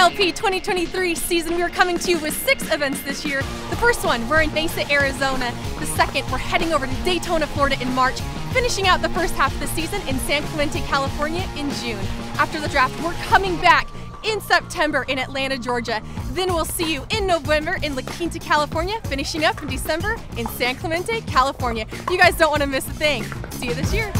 MLP 2023 season, we are coming to you with 6 events this year. The first one, we're in Mesa, Arizona. The second, we're heading over to Daytona, Florida in March, finishing out the first half of the season in San Clemente, California in June. After the draft, we're coming back in September in Atlanta, Georgia. Then we'll see you in November in La Quinta, California, finishing up in December in San Clemente, California. You guys don't want to miss a thing. See you this year.